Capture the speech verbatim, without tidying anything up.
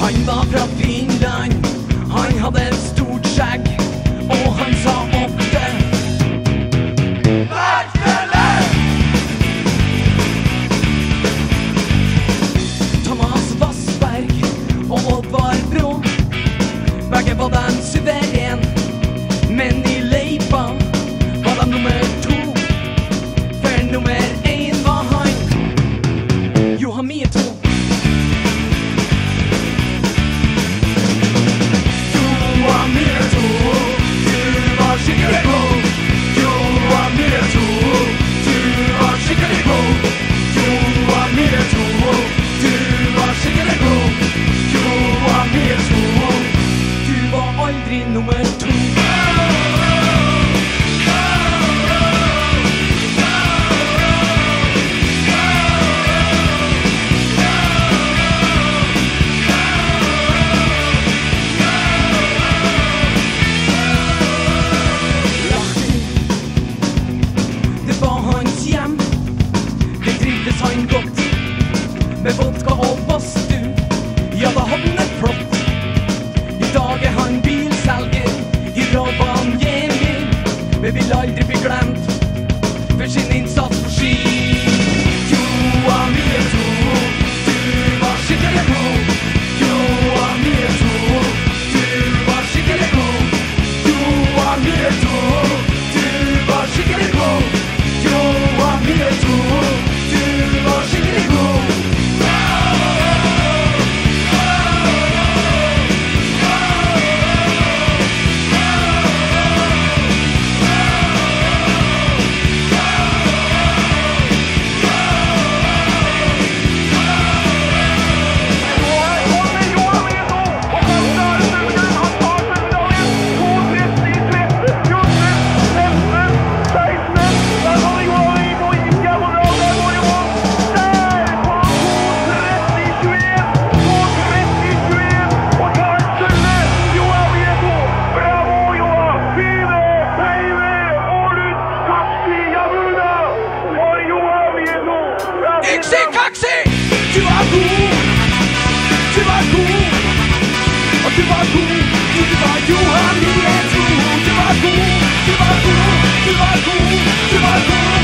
Han var fra Finland, han hadde et stort skjegg, og han sa ofte Værtfelle! Thomas Vassberg og Oddvar Brå, begge var den suveren, men i leipa var de nummer to, for nummer en var han, Johan Nieto. Med vodka og bastu, ja da havnet flott. I dag er han bilselger i Rovaniemi, men vil aldri bli glemt for sin innsats for ski. Johan Nieto, du var skikkelig god. Johan Nieto, du var skikkelig god. Johan Nieto, du var skikkelig god. Johan Nieto, du var skikkelig god. Johan Nieto, du var god, du var god, du var god, du var god.